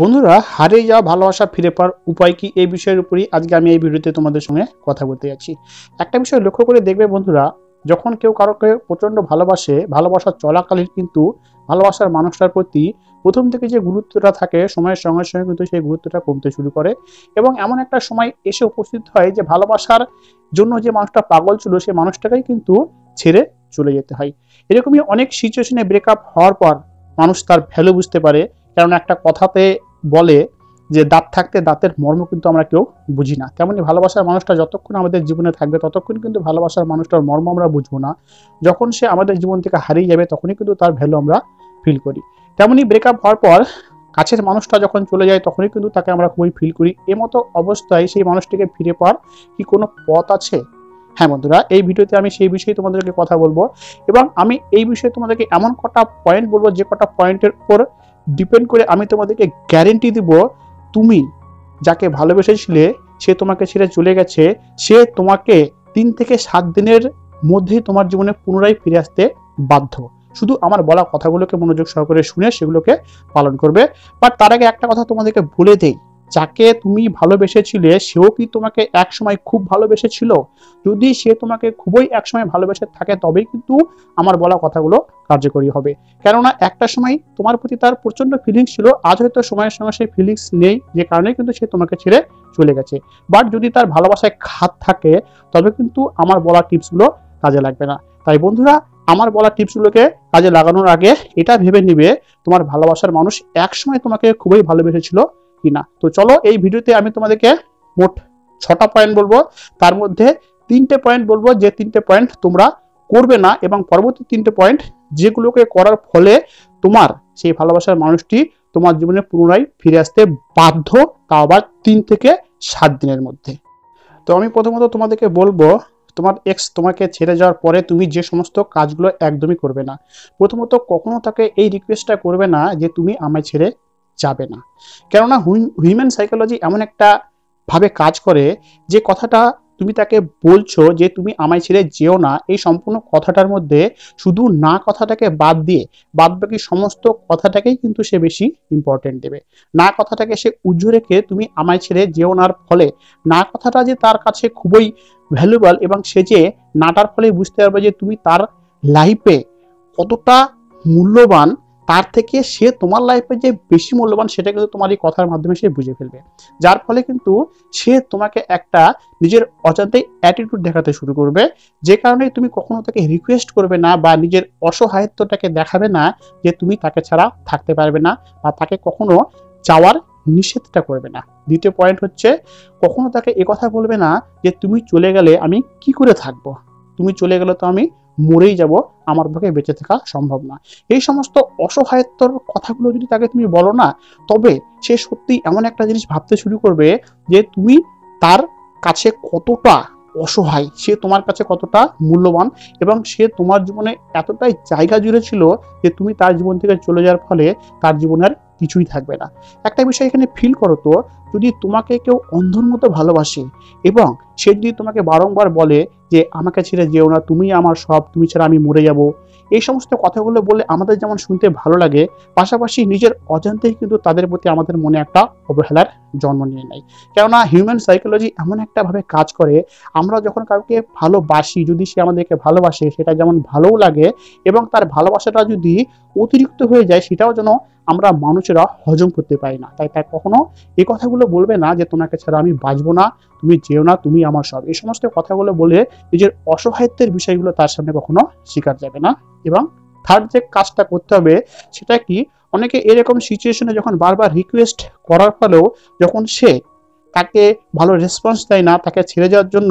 বন্ধুরা হারিয়ে যাওয়া ভালোবাসা ফিরে পাওয়ার উপায় কি, এই বিষয়ের উপরই আজকে আমি এই ভিডিওতে তোমাদের সঙ্গে কথা বলতে যাচ্ছি। একটা বিষয় লক্ষ্য করে দেখবে বন্ধুরা, যখন কেউ কারোকে প্রচণ্ড ভালোবাসে, ভালোবাসা চলাকালীন কিন্তু ভালোবাসার মানুষটার প্রতি প্রথম থেকে যে গুরুত্বটা থাকে সময়ের সঙ্গে সঙ্গে কিন্তু সেই গুরুত্বটা কমতে শুরু করে এবং এমন একটা সময় এসে উপস্থিত হয় যে ভালোবাসার জন্য যে মানুষটা পাগল ছিল সেই মানুষটাকেই কিন্তু ছেড়ে চলে যেতে হয়। এরকমই অনেক সিচুয়েশনে ব্রেকআপ হওয়ার পর মানুষ তার ভ্যালু বুঝতে পারে, কারণ একটা কথাতে বলে যে দাঁত থাকতে দাঁতের মর্ম কিন্তু আমরা কেউ বুঝি না। তেমনি ভালোবাসার মানুষটা যতক্ষণ আমাদের জীবনে থাকবে ততক্ষণ কিন্তু ভালোবাসার মানুষটার মর্ম আমরা বুঝবো না, যখন সে আমাদের জীবন থেকে হারিয়ে যাবে তখনই কিন্তু তার ভ্যালু আমরা ফিল করি। তেমনি ব্রেকআপ হওয়ার পর কাছের মানুষটা যখন চলে যায় তখনই কিন্তু তাকে আমরা খুবই ফিল করি। এমতো অবস্থায় সেই মানুষটিকে ফিরে পাওয়ার কি কোনো পথ আছে? হ্যাঁ বন্ধুরা, এই ভিডিওতে আমি সেই বিষয়ে তোমাদেরকে কথা বলবো এবং আমি এই বিষয়ে তোমাদেরকে এমন কটা পয়েন্ট বলবো যে কটা পয়েন্টের উপর ডিপেন্ড করে আমি তোমাদেরকে গ্যারেন্টি দিব তুমি যাকে ভালোবেসেছিলে সে তোমাকে ছেড়ে চলে গেছে, সে তোমাকে 3 থেকে 7 দিনের মধ্যেই তোমার জীবনে পুনরায় ফিরে আসতে বাধ্য। শুধু আমার বলা কথাগুলোকে মনোযোগ সহকারে শুনে সেগুলোকে পালন করবে। বাট তার আগে একটা কথা তোমাদেরকে বলে দেই, যাকে তুমি ভালোবেসেছিলে সেও কি তোমাকে একসময় খুব ভালোবেসেছিল? যদি সে তোমাকে খুবই একসময় ভালোবেসে থাকে তবেই কিন্তু আমার বলা কথাগুলো কার্যকরী হবে, কেননা একটা সময় তোমার প্রতি তার প্রচন্ড ফিলিংস ছিল, আজ হয়তো সময়ের সঙ্গে সেই ফিলিংস নেই, যে কারণে কিন্তু সে তোমাকে ছেড়ে চলে গেছে। বাট যদি তার ভালোবাসায় খাদ থাকে তবে কিন্তু আমার বলা টিপসগুলো কাজে লাগবে না। তাই বন্ধুরা, আমার বলা টিপসগুলোকে কাজে লাগানোর আগে এটা ভেবে নিবে তোমার ভালোবাসার মানুষ একসময় তোমাকে খুবই ভালোবেসেছিল কিনা। তো চলো, এই ভিডিওতে আমি তোমাদেরকে মোট 6টা পয়েন্ট বলবো, তার মধ্যে 3টে পয়েন্ট বলবো যে 3টে পয়েন্ট তোমরা করবে না এবং পরবর্তী 3টে পয়েন্ট যেগুলোকে করার ফলে তোমার সেই ভালোবাসার মানুষটি তোমার জীবনে পুনরায় ফিরে আসতে বাধ্য, তা আবার 3 থেকে 7 দিনের মধ্যে। তো আমি প্রথমত তোমাদেরকে বলবো, তোমার এক্স তোমাকে ছেড়ে যাওয়ার পরে তুমি যে সমস্ত কাজগুলো একদমই করবে না। প্রথমত কখনো তাকে এই রিকোয়েস্টটা করবে না যে তুমি আমায় ছেড়ে যাবে না, কেননা হিউম্যান সাইকোলজি এমন একটা ভাবে কাজ করে যে কথাটা তুমি তাকে বলছো যে তুমি আমায় ছেড়ে যেও না, এই সম্পূর্ণ কথাটার মধ্যে শুধু না কথাটাকে বাদ দিয়ে বাদবাকি সমস্ত কথাটাকেই কিন্তু সে বেশি ইম্পর্টেন্ট দেবে। না কথাটাকে সে উজ্জ রেখে তুমি আমায় ছেড়ে যেও নার ফলে না কথাটা যে তার কাছে খুবই ভ্যালুয়েবল এবং সে যে নাটার ফলে বুঝতে পারবে যে তুমি তার লাইফে কতটা মূল্যবান, তার থেকে সে তোমার লাইফে যে বেশি মূল্যবান সেটা কিন্তু তোমার এই কথার মাধ্যমে সে বুঝে ফেলবে, যার ফলে কিন্তু সে তোমাকে একটা নিজের অজান্তেই অ্যাটিটিউড দেখাতে শুরু করবে, যে কারণে তুমি কখনো তাকে রিকোয়েস্ট করবে না বা নিজের অসহায়ত্বটাকে দেখাবে না যে তুমি তাকে ছাড়া থাকতে পারবে না বা তাকে কখনো যাওয়ার নিষেধটা করবে না। দ্বিতীয় পয়েন্ট হচ্ছে, কখনো তাকে একথা বলবে না যে তুমি চলে গেলে আমি কি করে থাকবো, তুমি চলে গেলে তো আমি মরেই যাব, আমার পক্ষে বেঁচে থাকা সম্ভব না। এই সমস্ত অসহায়ত্বর কথাগুলো যদি তাকে তুমি বলো না, তবে সে সত্যি এমন একটা জিনিস ভাবতে শুরু করবে যে তুমি তার কাছে কতটা অসহায়, সে তোমার কাছে কতটা মূল্যবান এবং সে তোমার জীবনে এতটাই জায়গা জুড়ে ছিল যে তুমি তার জীবন থেকে চলে যাওয়ার ফলে তার জীবনের কিছুই থাকবে না। একটা বিষয় এখানে ফিল করো তো, যদি তোমাকে কেউ অন্ধর মতো ভালোবাসে এবং সে যদি তোমাকে বারংবার বলে যে আমাকে ছেড়ে যেও না, তুমি আমার সব, তুমি ছাড়া আমি মরে যাব, এই সমস্ত কথাগুলো বলে আমাদের যেমন শুনতে ভালো লাগে, পাশাপাশি নিজের অজান্তেই কিন্তু তাদের প্রতি আমাদের মনে একটা অবহেলার জন্ম নিয়ে নেয়, কেননা হিউম্যান সাইকোলজি এমন একটাভাবে কাজ করে আমরা যখন কাউকে ভালোবাসি, যদি সে আমাদেরকে ভালোবাসে সেটা যেমন ভালোও লাগে এবং তার ভালোবাসাটা যদি অতিরিক্ত হয়ে যায় সেটাও যেন আমরা মানুষেরা হজম করতে পারি না। তাই তাই কখনো এই কথাগুলো বলবে না যে তোমাকে ছাড়া আমি বাঁচবো না, তুমি যেও না, তুমি আমার সব, এই সমস্ত কথাগুলো বলে নিজের অসহায়ত্বের বিষয়গুলো তার সামনে কখনো স্বীকার যাবে না। এবং থার্ড যে কাজটা করতে হবে সেটা কি, অনেকে এরকম সিচুয়েশনে যখন বারবার রিকোয়েস্ট করার ফলেও যখন সে তাকে ভালো রেসপন্স দেয় না, তাকে ছেড়ে যাওয়ার জন্য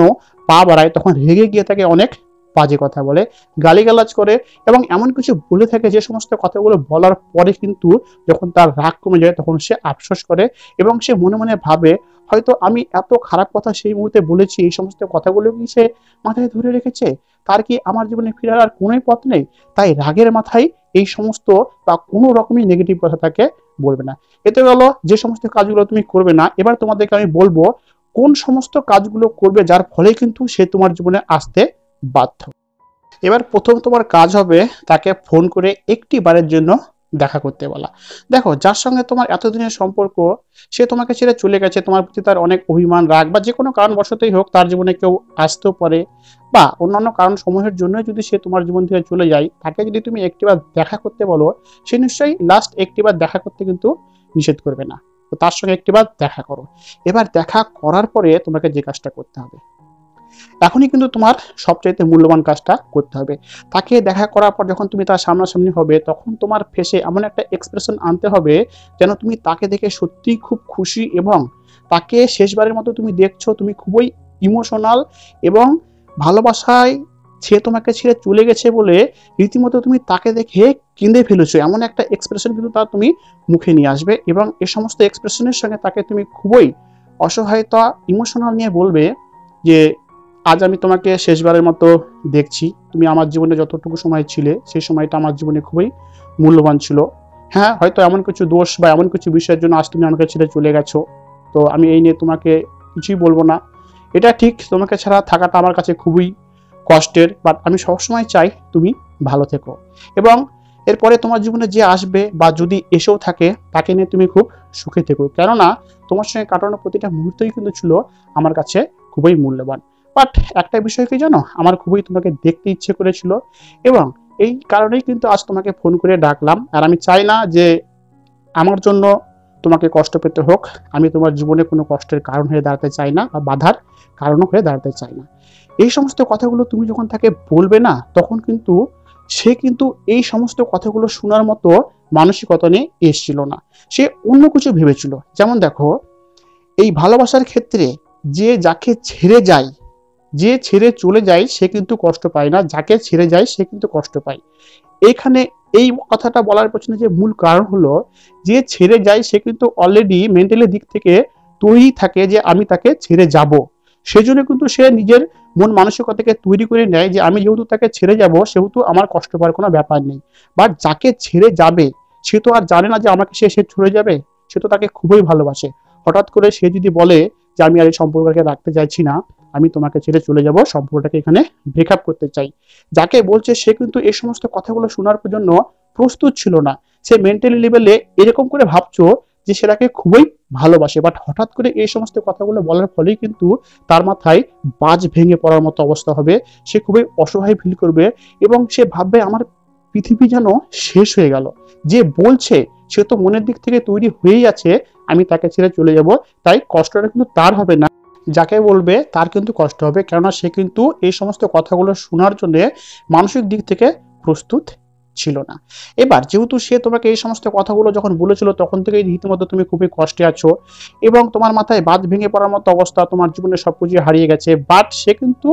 পা বাড়ায়, তখন রেগে গিয়ে তাকে অনেক বাজে কথা বলে, গালিগালাজ করে এবং এমন কিছু বলে থাকে যে সমস্ত কথাগুলো বলার পরে কিন্তু যখন তার রাগ কমে যায় তখন সে আফসোস করে এবং সে মনে মনে ভাবে হয়তো আমি এত খারাপ কথা সেই মুহূর্তে বলেছি, এই সমস্ত কথাগুলো কি সে মাথায় ধরে রেখেছে, তার কি আমার জীবনে ফেরার আর কোনোই পথ নেই? তাই রাগের মাথায় এই সমস্ত বা কোনো রকমই নেগেটিভ কথা তাকে বলবে না। এতে গেল যে সমস্ত কাজগুলো তুমি করবে না। এবার তোমাদেরকে আমি বলবো কোন সমস্ত কাজগুলো করবে যার ফলে কিন্তু সে তোমার জীবনে আসতে বাধ্য। এবার প্রথম তোমার কাজ হবে তাকে ফোন করে 1টি বারের জন্য দেখা করতে বলা। দেখো, যার সঙ্গে তোমার এতদিনের সম্পর্ক, সে তোমাকে ছেড়ে চলে গেছে, তোমার প্রতি তার অনেক অভিমান, রাগ বা যে কোনো কারণবশতই হোক তার জীবনে কেউ আসতেও পারে, বা অন্যান্য কারণ সমূহের জন্য যদি সে তোমার জীবন থেকে চলে যায়, তাকে যদি তুমি একটিবার দেখা করতে বলো, সে নিশ্চয়ই লাস্ট একটিবার দেখা করতে কিন্তু নিষেধ করবে না। তো তার সঙ্গে একটিবার দেখা করো। এবার দেখা করার পরে তোমাকে যে কাজটা করতে হবে, এখনই কিন্তু তোমার সবচাইতে মূল্যবান কাজটা করতে হবে। তাকে দেখা করার পর যখন তুমি তার সামনাসামনি হবে, তখন তোমার ফেসে এমন একটা এক্সপ্রেশন আনতে হবে যেন তুমি তাকে দেখে সত্যিই খুব খুশি এবং তাকে শেষবারের মতো তুমি দেখছো, তুমি খুবই ইমোশনাল এবং ভালোবাসায় সে তোমাকে ছেড়ে চলে গেছে বলে রীতিমতো তুমি তাকে দেখে কেঁদে ফেলেছো, এমন একটা এক্সপ্রেশন কিন্তু তা তুমি মুখে নিয়ে আসবে। এবং এ সমস্ত এক্সপ্রেশনের সঙ্গে তাকে তুমি খুবই অসহায়তা, ইমোশনাল নিয়ে বলবে যে আজ আমি তোমাকে শেষবারের মতো দেখছি, তুমি আমার জীবনে যতটুকু সময় ছিলে সেই সময়টা আমার জীবনে খুবই মূল্যবান ছিল। হ্যাঁ, হয়তো এমন কিছু দোষ বা এমন কিছু বিষয়ের জন্য আজ তুমি আমাকে ছেড়ে চলে গেছো, তো আমি এই নিয়ে তোমাকে কিছুই বলবো না। এটা ঠিক, তোমাকে ছাড়া থাকাটা আমার কাছে খুবই কষ্টের, বাট আমি সবসময় চাই তুমি ভালো থেকো। এবং এরপরে তোমার জীবনে যে আসবে বা যদি এসেও থাকে, তাকে নিয়ে তুমি খুব সুখে থেকো, কেননা তোমার সঙ্গে কাটানো প্রতিটা মুহূর্তই কিন্তু ছিল আমার কাছে খুবই মূল্যবান। বাট একটা বিষয় কি জানো, আমার খুবই তোমাকে দেখতে ইচ্ছে করেছিল এবং এই কারণেই কিন্তু আজ তোমাকে ফোন করে ডাকলাম। আর আমি চাই না যে আমার জন্য তোমাকে কষ্ট পেতে হোক, আমি তোমার জীবনে কোনো কষ্টের কারণ হয়ে দাঁড়াতে চাই না বা বাধার কারণও হয়ে দাঁড়াতে চাই না। এই সমস্ত কথাগুলো তুমি যখন তাকে বলবে না, তখন কিন্তু সে কিন্তু এই সমস্ত কথাগুলো শোনার মতো মানসিকতা নিয়ে এসেছিল না, সে অন্য কিছু ভেবেছিল। যেমন দেখো, এই ভালোবাসার ক্ষেত্রে যে যাকে ছেড়ে যায়, যে ছেড়ে চলে যায় সে কিন্তু কষ্ট পায় না, যাকে ছেড়ে যায় সে কিন্তু কষ্ট পায়। এখানে এই কথাটা বলার পেছনে যে মূল কারণ হলো, যে ছেড়ে যায় সে কিন্তু অলরেডি মেন্টালি দিক থেকে তৈরি থাকে যে আমি তাকে ছেড়ে যাব, সেজন্য কিন্তু সে নিজের মন মানসিকতাকে তৈরি করে নেয় যে আমি যেহেতু তাকে ছেড়ে যাব সেহেতু আমার কষ্ট পাওয়ার কোনো ব্যাপার নেই। বাট যাকে ছেড়ে যাবে সে তো আর জানে না যে আমাকে সে ছেড়ে যাবে, সে তো তাকে খুবই ভালোবাসে। হঠাৎ করে সে যদি বলে যে আমি আর এই সম্পর্কটাকে রাখতে চাইছি না, আমি তোমাকে ছেড়ে চলে যাব, সম্পর্কটাকে এখানে ব্রেকআপ করতে চাই, যাকে বলছে সে কিন্তু এই সমস্ত কথাগুলো শোনার জন্য প্রস্তুত ছিল না। সে মেন্টালি লেভেলে এরকম করে ভাবছো যে সে তাকে খুবই ভালোবাসে, বাট হঠাৎ করে এই সমস্ত কথাগুলো বলার ফলেই কিন্তু তার মাথায় বাজ ভেঙে পড়ার মতো অবস্থা হবে। সে খুবই অসহায় ফিল করবে এবং সে ভাববে আমার পৃথিবী যেন শেষ হয়ে গেল। যে বলছে সে তো মনের দিক থেকে তৈরি হয়েই আছে আমি তাকে ছেড়ে চলে যাব, তাই কষ্টটা কিন্তু তার হবে না, যাকে বলবে তার কিন্তু কষ্ট হবে, কেননা সে কিন্তু এই সমস্ত কথাগুলো শোনার জন্যে মানসিক দিক থেকে প্রস্তুত ছিল না। এবার যেহেতু সে তোমাকে এই সমস্ত কথাগুলো যখন বলেছিল, তখন থেকে রীতিমতো তুমি খুবই কষ্টে আছো এবং তোমার মাথায় বাদ ভেঙে পড়ার মতো অবস্থা, তোমার জীবনে সব কিছু হারিয়ে গেছে। বাট সে কিন্তু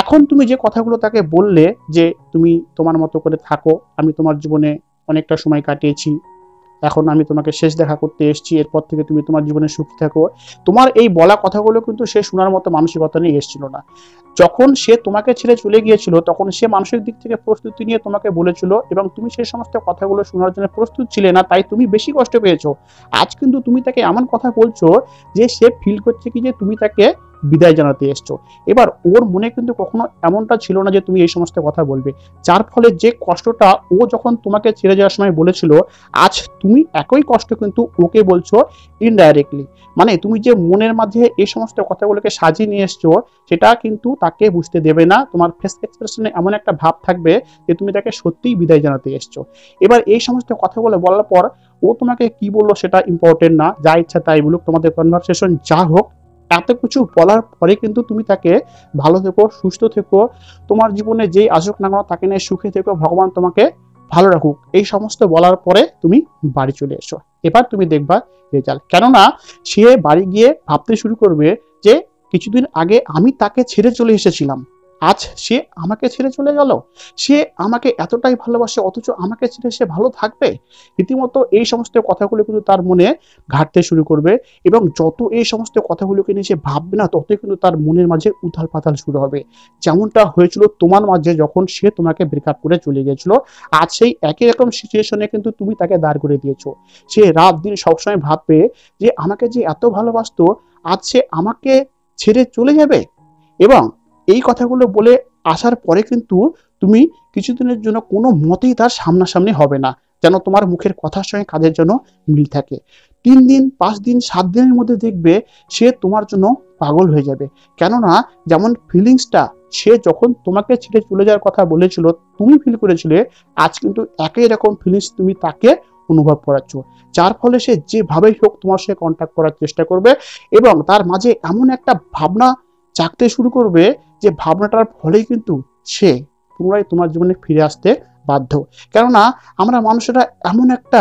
এখন তুমি যে কথাগুলো তাকে বললে যে তুমি তোমার মতো করে থাকো, আমি তোমার জীবনে অনেকটা সময় কাটিয়েছি, এখন আমি তোমাকে শেষ দেখা করতে এসেছি, এরপর থেকে তুমি তোমার জীবনে সুখী থাকো, তোমার এই বলা কথাগুলো কিন্তু সে শোনার মতো মানসিকতা নিয়ে এসেছিল না। যখন সে তোমাকে ছেড়ে চলে গিয়েছিল, তখন সে মানসিক দিক থেকে প্রস্তুতি নিয়ে তোমাকে বলেছিল এবং তুমি সেই সমস্ত কথাগুলো শোনার জন্য প্রস্তুত ছিলে না, তাই তুমি বেশি কষ্ট পেয়েছো। আজ কিন্তু তুমি তাকে এমন কথা বলছো যে সে ফিল করছে কি যে তুমি তাকে বিদায় জানাতে এসছো। এবার ওর মনে কিন্তু কখনো এমনটা ছিল না যে তুমি এই সমস্ত কথা বলবে, যার ফলে যে কষ্টটা ও যখন তোমাকে ছেড়ে যাওয়ার সময় বলেছিল, আজ তুমি একই কষ্ট কিন্তু ওকে বলছো ইনডাইরেক্টলি। মানে তুমি যে মনের মাঝে এই সমস্ত কথাগুলোকে সাজিয়ে নিয়ে এসছো, সেটা কিন্তু তাকে বুঝতে দেবে না। তোমার ফেস এক্সপ্রেশনে এমন একটা ভাব থাকবে যে তুমি তাকে সত্যিই বিদায় জানাতে এসছো। এবার এই সমস্ত কথাগুলো বলার পর ও তোমাকে কি বললো সেটা ইম্পর্টেন্ট না, যা ইচ্ছা তাই বলুক, তোমাদের কনভারসেশন যা হোক, এত কিছু বলার পরে কিন্তু তুমি তাকে ভালো থেকো, সুস্থ থেকো, তোমার জীবনে যেই আসুক না কেন তাকে নিয়ে সুখে থেকো, ভগবান তোমাকে ভালো রাখুক, এই সমস্ত বলার পরে তুমি বাড়ি চলে এসো। এবার তুমি দেখবা রেজাল্ট, কেননা সে বাড়ি গিয়ে ভাবতে শুরু করবে যে কিছুদিন আগে আমি তাকে ছেড়ে চলে এসেছিলাম, আজ সে আমাকে ছেড়ে চলে গেল, সে আমাকে এতটাই ভালোবাসে অথচ আমাকে ছেড়ে সে ভালো থাকবে। রীতিমতো এই সমস্ত কথাগুলো কিন্তু তার মনে ঘাটতে শুরু করবে এবং যত এই সমস্ত কথাগুলোকে নিয়ে সে ভাববে না, ততই কিন্তু তার মনের মাঝে উথাল পাথাল শুরু হবে, যেমনটা হয়েছিল তোমার মাঝে যখন সে তোমাকে ব্রেকআপ করে চলে গিয়েছিল। আজ সেই একই রকম সিচুয়েশনে কিন্তু তুমি তাকে দাঁড় করে দিয়েছো। সে রাত দিন সবসময় ভাববে যে আমাকে যে এত ভালোবাসতো, আজ সে আমাকে ছেড়ে চলে যাবে। এবং এই কথাগুলো বলে আসার পরে কিন্তু তুমি কিছুদিনের জন্য কোনো মতেই তার সামনাসামনি হবে না, যেন তোমার মুখের কথার সঙ্গে কাজের জন্য মিল থাকে। 3 দিন 5 দিন 7 দিনের মধ্যে দেখবে সে তোমার জন্য পাগল হয়ে যাবে, কেননা যেমন ফিলিংসটা সে যখন তোমাকে ছেড়ে চলে যাওয়ার কথা বলেছিল তুমি ফিল করেছিলে, আজ কিন্তু একই রকম ফিলিংস তুমি তাকে অনুভব করাচ্ছ, যার ফলে সে যেভাবেই হোক তোমার সঙ্গে কন্ট্যাক্ট করার চেষ্টা করবে এবং তার মাঝে এমন একটা ভাবনা জাগতে শুরু করবে যে ভাবনাটার ফলেই কিন্তু সে পুনরায় তোমার জীবনে ফিরে আসতে বাধ্য। কেননা আমরা মানুষেরা এমন একটা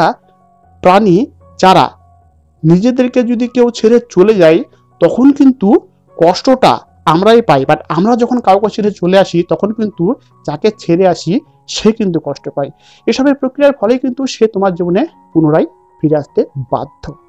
প্রাণী যারা নিজেদেরকে যদি কেউ ছেড়ে চলে যায় তখন কিন্তু কষ্টটা আমরাই পাই, বাট আমরা যখন কাউকে ছেড়ে চলে আসি তখন কিন্তু যাকে ছেড়ে আসি সে কিন্তু কষ্ট পায়। এসবের প্রক্রিয়ার ফলে কিন্তু সে তোমার জীবনে পুনরায় ফিরে আসতে বাধ্য।